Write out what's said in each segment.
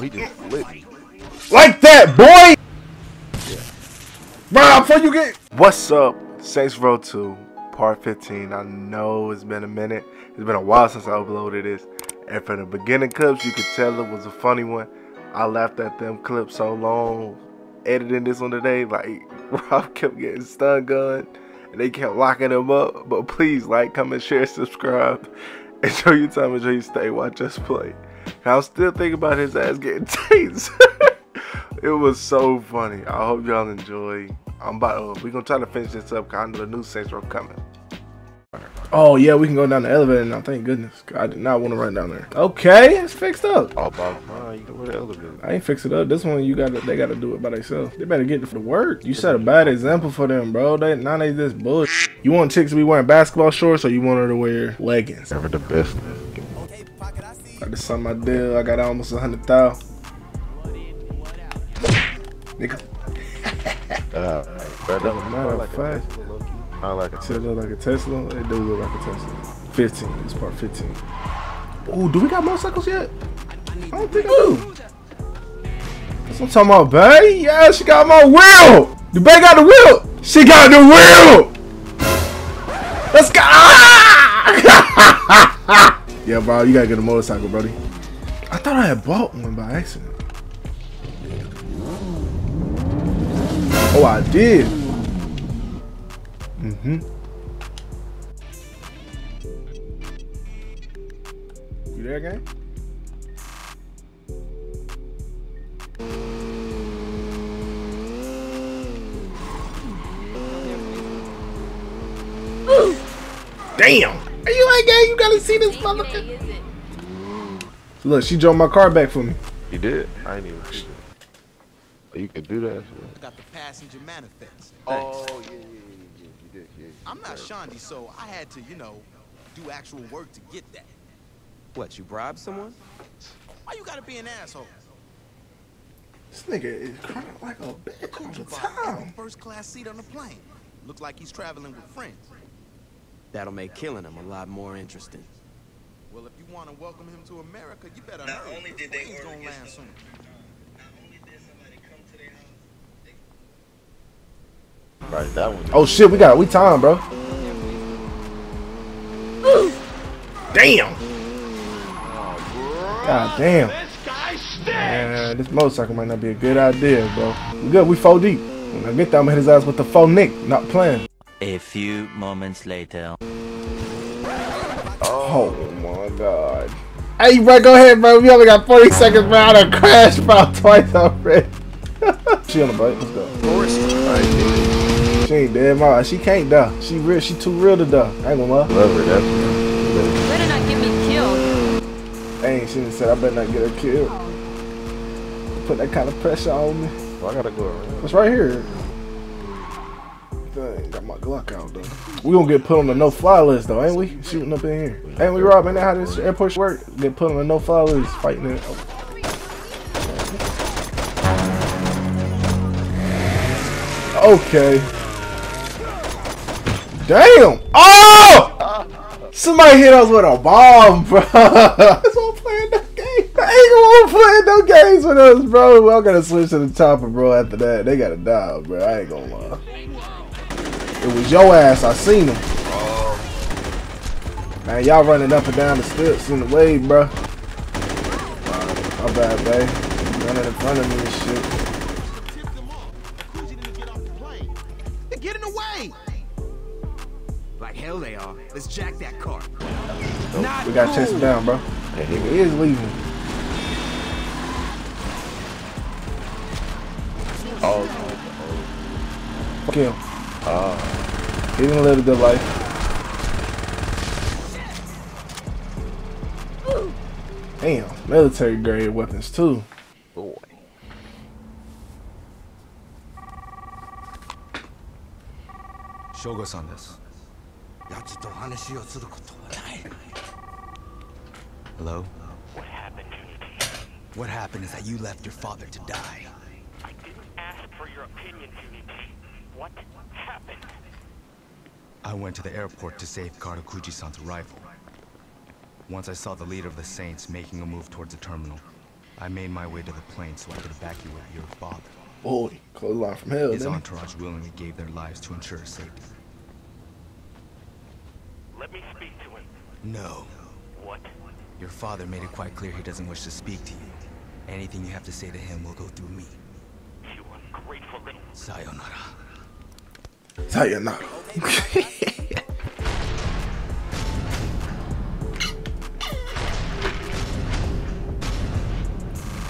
Oh, he just lit me. Like that, boy! Yeah. Bro, before you get... What's up? Saints Row 2, Part 15. I know it's been a minute. It's been a while since I uploaded this. And from the beginning clips, you could tell it was a funny one. I laughed at them clips so long. Editing this one today, like, Rob kept getting stun gunned. And they kept locking him up. But please, like, comment, share, subscribe. And show your time and show you stay. Watch us play. And I'm still thinking about his ass getting tased. It was so funny. I hope y'all enjoy. We're gonna try to finish this up because I know the new Saints Row coming. Oh yeah, we can go down the elevator now. Thank goodness. I did not want to run down there. Okay, it's fixed up. Oh, Bob, you can go to the elevator. I ain't fix it up. This one, they gotta do it by themselves. They better get to the work. You set a bad example for them, bro. Now they this bullshit. You want chicks to be wearing basketball shorts, or you want her to wear leggings? Never the best. I just signed my deal. I got almost 100,000. Nigga. Like a Tesla. It do look like a Tesla. 15. It's part 15. Oh, do we got motorcycles yet? I don't think I do. That's what I'm talking about, babe. Yeah, she got my wheel. The babe got the wheel. She got the wheel. Let's go. Ah! Yeah, bro. You gotta get a motorcycle, brody. I thought I had bought one by accident. Oh, I did. You there, gang? Damn! Are you like, gang? You gotta see this motherfucker. Look, she drove my car back for me. You did? I ain't even see that. You can do that. I got the passenger manifest. Oh, yeah, you did, yeah. I'm not Shaundi, so I had to, you know, do actual work to get that. What, you bribed someone? Why you gotta be an asshole? This nigga is crying like a bitch all the time. First class seat on the plane. Looks like he's traveling with friends. That'll make killing him a lot more interesting. Well, if you want to welcome him to America, you better not hurry. Only did they gonna land soon. Right, that one. Oh shit, we time, bro. Damn. God damn. Man, this motorcycle might not be a good idea, bro. We good, we 4 deep. When I get there, I'm gonna hit his ass with the 4 nick, not playing. A few moments later. Oh my god. Hey bro, go ahead, bro. We only got 40 seconds, bro. I done crashed about twice already. She on the bike, let's go. She ain't dead, ma. She can't die. She real. She too real to die. I ain't gonna lie. Love her, definitely. Better not get me killed. Dang, she just said I better not get her killed. Put that kind of pressure on me. Well, I gotta go around. It's right here. Dang, got my Glock out though. We gonna get put on the no-fly list though, ain't we? Shooting up in here. Ain't we, Rob? Ain't that how this airport work? Get put on the no-fly list, fighting it. Oh. Okay. Damn! Oh! Somebody hit us with a bomb, bro. That's why I'm playing that game. I ain't gonna play no games with us, bro. We're all gonna switch to the chopper, bro. After that, they gotta die, bro. I ain't gonna lie. It was your ass. I seen him. Man, y'all running up and down the steps in the way, bro. My bad, babe. Running in front of me and shit. Hell they are. Let's jack that car. Nope. We gotta chase him down, bro. That nigga is leaving. Oh. Fuck him. He didn't live a good life. Damn. Military grade weapons, too. Boy. Shogo-san desu. Hello? What happened, Junichi? What happened is that you left your father to die. I didn't ask for your opinion, Junichi. What happened? I went to the airport to save Karakuji-san's arrival. Once I saw the leader of the Saints making a move towards the terminal, I made my way to the plane so I could evacuate your father. Boy, clothesline from hell. His entourage willingly gave their lives to ensure safety. Let me speak to him. No. What? Your father made it quite clear he doesn't wish to speak to you. Anything you have to say to him will go through me. You ungrateful little... Sayonara. Sayonara.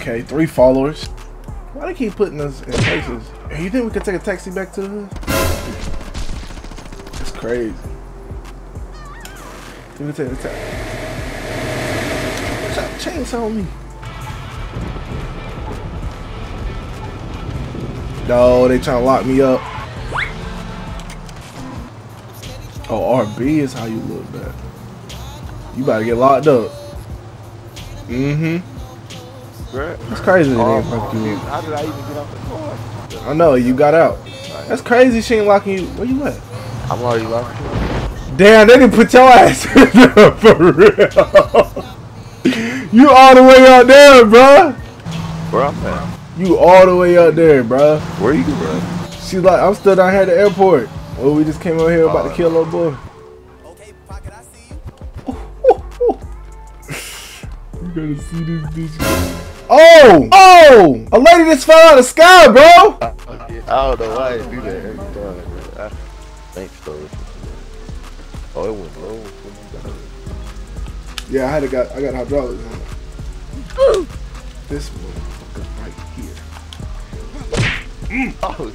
Okay, 3 followers. Why do they keep putting us in places? You think we could take a taxi back to her? That's crazy. Think we take a taxi. Chainsaw on me. No, they trying to lock me up. Oh, RB is how you look, man. You about to get locked up. Mm-hmm. That's crazy. How did I even get off the car? I know, you got out. That's crazy she ain't locking you. Where you at? I'm already locked. Damn, they didn't put your ass in there for real. You all the way out there, bruh. Where I'm at? You all the way out there, bruh. Where you, bruh? She's like, I'm still down here at the airport. Well, we just came over here about to kill little boy. Okay, Pocket, I see you. You gotta see this bitch. Oh! Oh! A lady just fell out of the sky, bro! I don't know why I do that every time, bro. Thanks for it. Oh, it went low. Yeah, I got hydraulics on it. This motherfucker right here. Oh,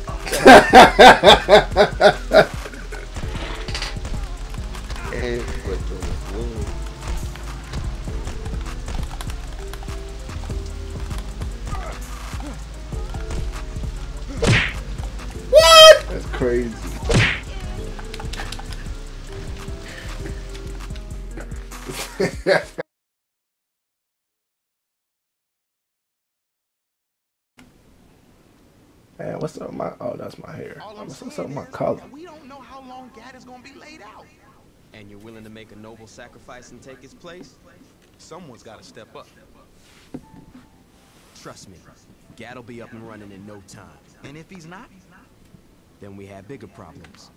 crazy. Man, what's up with my... Oh, that's my hair. What's up with my collar? We don't know how long Gat is going to be laid out. And you're willing to make a noble sacrifice and take his place? Someone's got to step up. Trust me, Gat'll be up and running in no time. And if he's not... then we have bigger problems.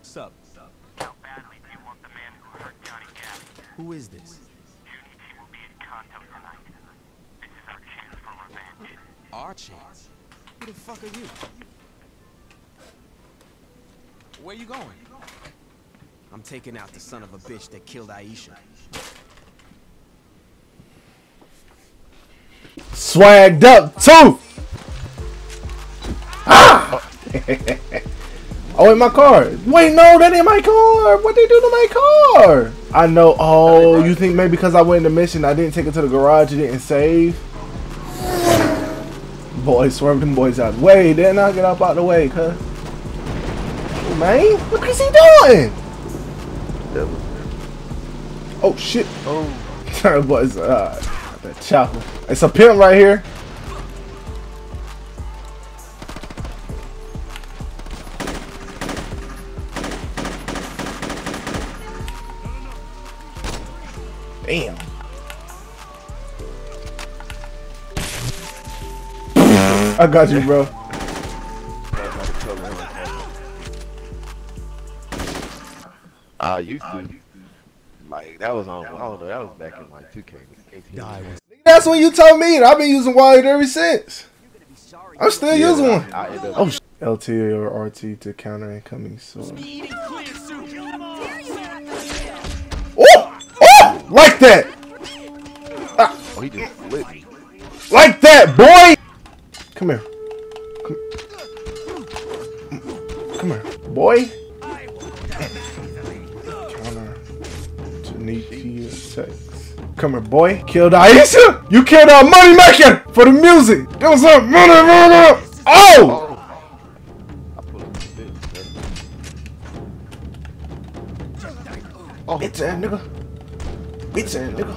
Sup? How badly do you want the man who hurt Johnny Gat? Who is this? Junichi will be in contact tonight. This is our chance for revenge. Our chance? Who the fuck are you? Where you going? I'm taking out the son of a bitch that killed Aisha. Swagged up too. Ah! Oh, in my car. Wait, no, that ain't my car. What they do to my car? I know. Oh, you think maybe because I went into mission, I didn't take it to the garage, it didn't save. Boy, swerved them boys out. Wait, didn't I get up out the way, cuz? Man, what is he doing? Oh shit! Oh, boys. That chopper. It's a pimp right here. Damn. I got you, bro. I used to. Like, that was on, I don't know, that was back in like 2K. That's when you told me, and I've been using Wired ever since. I'm still using one. Oh, LT or RT to counter incoming sword. Oh! Oh! Like that! Ah. Oh, he just flipped. Like that, boy! Come here. Come here. Boy! Come here, boy. Killed Aisha. You killed our money maker for the music. That was up. Oh! Oh, bitch ass nigga. Bitch ass nigga.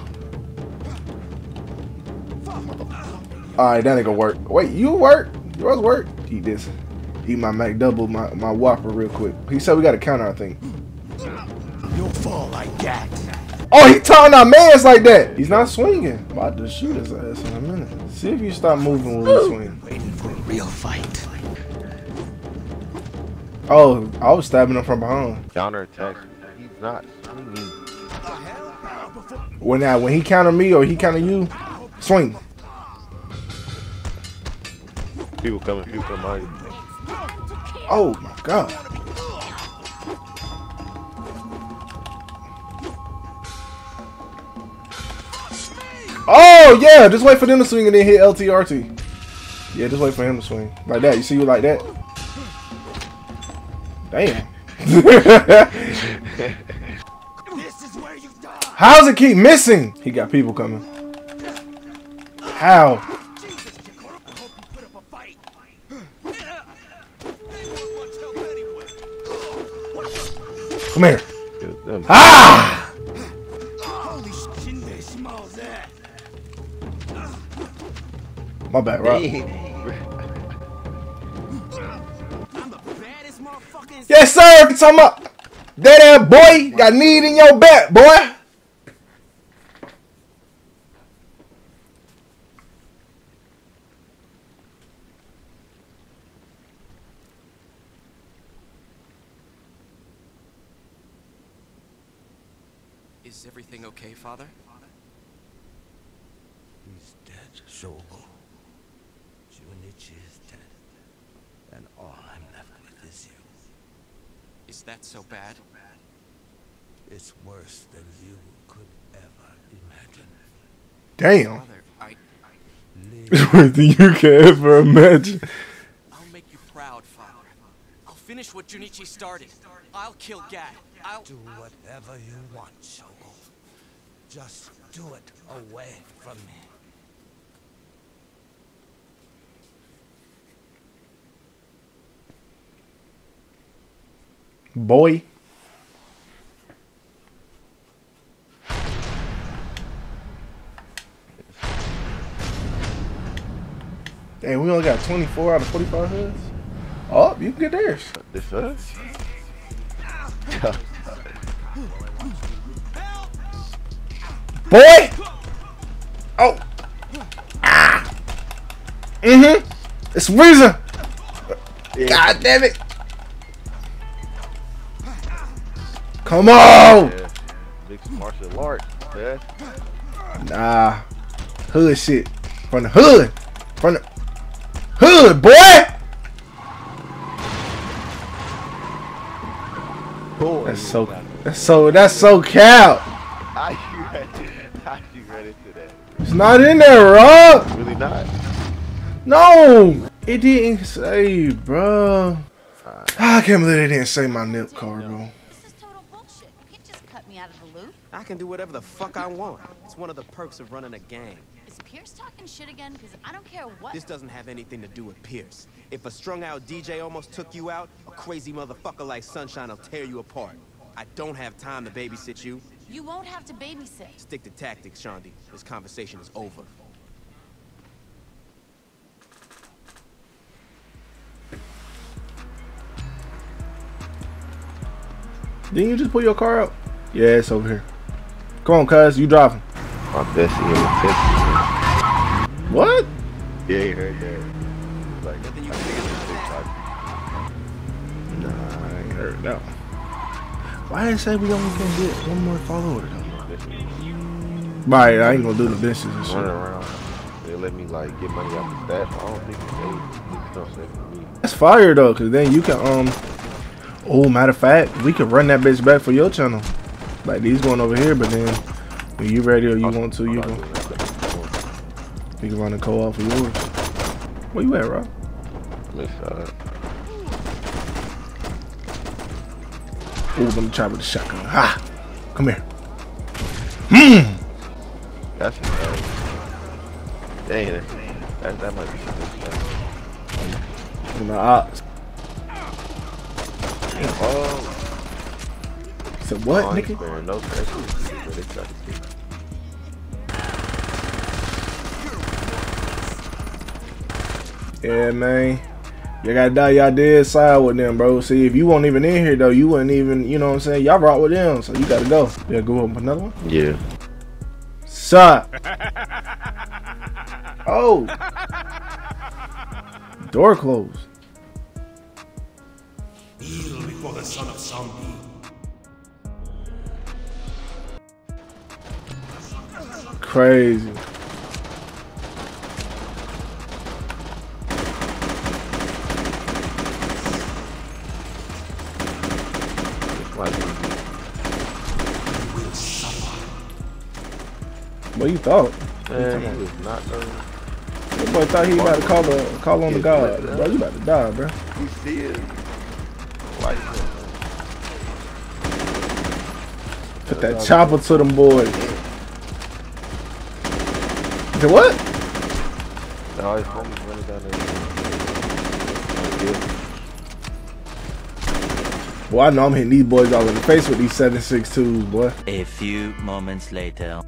Alright, that nigga work. Wait, you work? Yours work? Eat this. Eat my McDouble, my Whopper real quick. He said we gotta counter, I think. You'll fall like that. Oh, he talking our mans like that. He's not swinging. About to shoot his ass in a minute. See if you stop moving when you swing. Waiting for a real fight. Oh, I was stabbing him from behind. Counter attack. He's not swinging. Well, now, when he counter me or he counter you, swing. People coming. People coming. Oh my God. Oh yeah, just wait for them to swing and then hit LTRT. Yeah, just wait for him to swing like that. You see you like that. Damn. This is where you die. How's it keep missing? He got people coming. How? Come here. Ah! My bad, right? I'm the baddest motherfucking... Yes, sir! It's talking about that ass boy got need in your back, boy! Is everything okay, Father? He's dead, Shogo. Junichi is dead, and all I'm left with is you. Is that so bad? It's worse than you could ever imagine. Damn. Father, it's worse than you could ever imagine. I'll make you proud, Father. I'll finish what Junichi started. I'll kill Gat. I'll do whatever you want, Shogo. Just do it away from me. Boy. Hey, we only got 24 out of 45 hoods. Oh, you can get theirs. This us. Boy. Oh. Ah. It's reason. God damn it. Come on! Yeah. Big martial art, man. Nah. Hood shit. From the hood. From the hood, boy! Boy. That's so cow. How you ready to that? It's not in there, bro. It's really not. No! It didn't say, bro. I can't believe they didn't say my nip card, bro. I can do whatever the fuck I want. It's one of the perks of running a gang. Is Pierce talking shit again? Because I don't care what... This doesn't have anything to do with Pierce. If a strung-out DJ almost took you out, a crazy motherfucker like Sunshine will tear you apart. I don't have time to babysit you. You won't have to babysit. Stick to tactics, Shaundi. This conversation is over. Didn't you just pull your car out? Yeah, it's over here. Come on, cuz, you driving. What? Yeah, you heard that. Like, nah, I ain't heard that one. Why did it say we only can get one more follower though? Right, I ain't gonna do the dishes and shit. Around. They let me like get money off the staff. I don't think they don't say me. That's fire though, cause then you can oh, matter of fact, we could run that bitch back for your channel. Like these going over here, but then when you ready or you want to, you can. You can run a co-op for yours. Where you at, Rob? Ooh, let me try with the shotgun. Ha! Come here. That's dang it. That might be something. My ops. Oh. So what, nigga? No pressure. Yeah, man. Y'all gotta die, y'all did side with them, bro. See, if you weren't even in here, though, you wouldn't even, you know what I'm saying? Y'all brought with them, so you gotta go. Yeah, go up another one? Yeah. Suck. Oh. Door closed. Kneel before the son of Shaundi. Crazy. What you thought? Man, he was not going. That boy thought he was about to call on the God. Bro, you about to die, bro. He still like that. Put that chopper to them boys. The what? No, his homie's running down there. Well, I know I'm hitting these boys all in the face with these 7.62s, boy. A few moments later.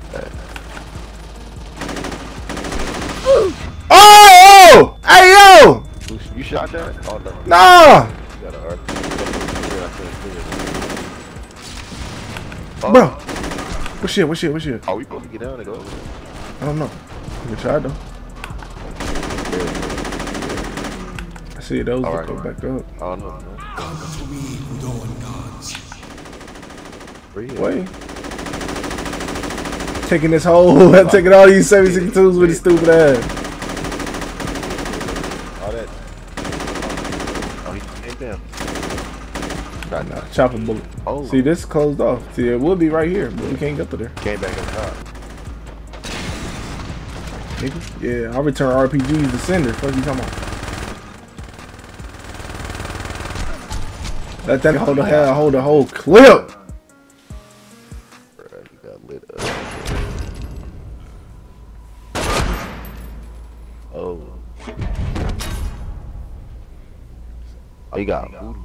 Oh! Hey, yo! You shot that? Oh, no. Nah! You got an arc. Bro! What shit? Oh, we supposed to get down and go over there? I don't know. We tried though. I see those right, go back up. Oh no, no. Come to me, who don't want gods. Wait. Taking this whole, taking all these 7.62s with his stupid ass. All that. Oh, he ain't down. Nah, chopping bullet. Oh. See, this closed off. See, it would be right here, but we can't get to there. Came back on top. Yeah, I'll return RPGs to sender. Fuck you, come on. Let that hold the whole clip. Bruh, you got lit up. Oh. Oh, you got voodoo.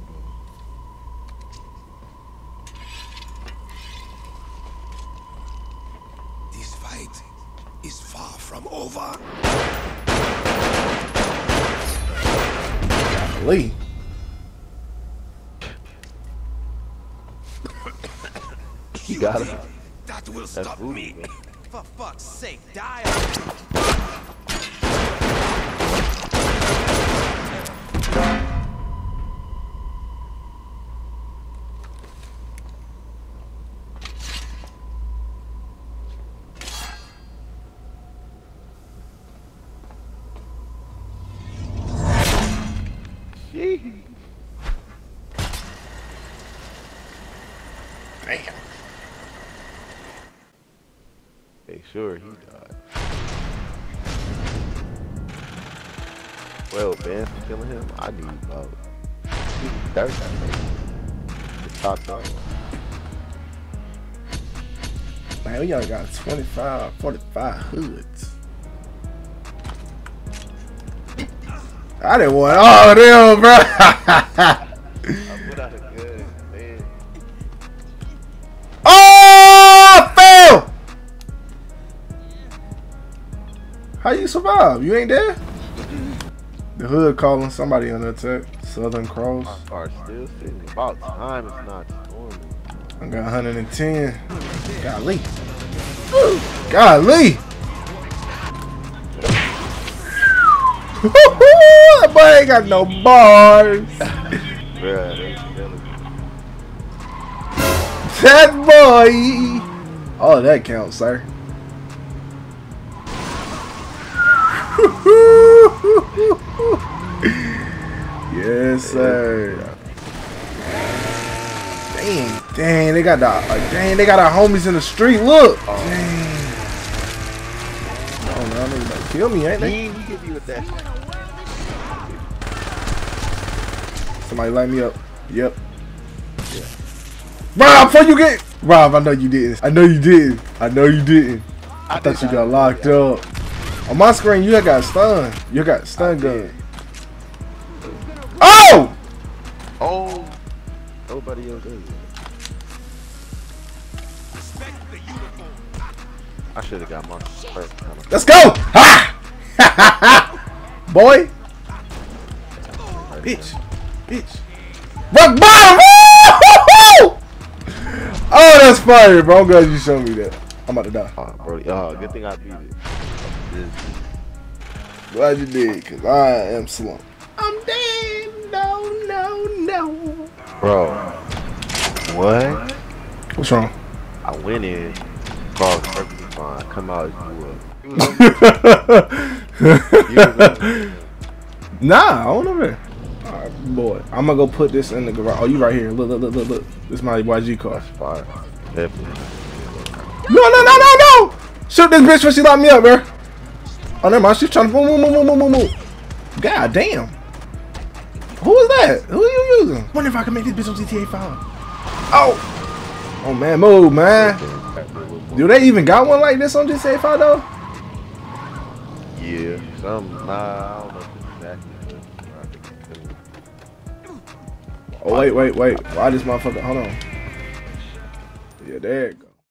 This fight is far from over. Golly. You got him. That will stop me. For fuck's sake, die. Sure, he died. Well, man, for killing him, I need about 30. The top dog. Man, we all got 25, 45 hoods. I didn't want all of them, bro. I put out a good man. Oh, fail! How you survive? You ain't dead? The hood calling somebody under attack. Southern Cross. My car's still sitting. About time it's not storming. I got 110. Golly. Woo. Golly. That boy ain't got no bars. That boy. Oh, that counts, sir. Yes, sir. Dang, they got the dang, they got our homies in the street. Look, oh. Dang. Oh no, they're gonna kill me, ain't they? He hit me with that. Somebody light me up. Yep. Yeah. Rob, before you get Rob, I know you didn't. I thought you got locked up. On my screen, you got stunned. You got stun gun. Oh! Oh. Nobody else does. Respect the uniform. I should have got my first. Let's go! Ha! Boy. Bitch. Rock bottom! Oh, that's fire, bro. I'm glad you showed me that. I'm about to die. Oh, bro. Oh, good thing I beat it. Glad you did, because I am slumped. I'm dead. No. Bro. What? What's wrong? I went in. Bro, perfectly fine. Come out as you were. Nah, I don't over there. Alright, boy. I'm gonna go put this in the garage. Oh, you right here. Look. This is my YG car. That's fire. Definitely. No! Shoot this bitch when she locked me up, bro. Oh, never mind. She's trying to move. God damn. Who is that? Who are you using? I wonder if I can make this bitch on GTA 5. Oh. Oh, man. Move, man. Do they even got one like this on GTA 5, though? Yeah, nah, I don't know if it's exactly. Oh, wait. Why this motherfucker? Hold on. Yeah, there it goes.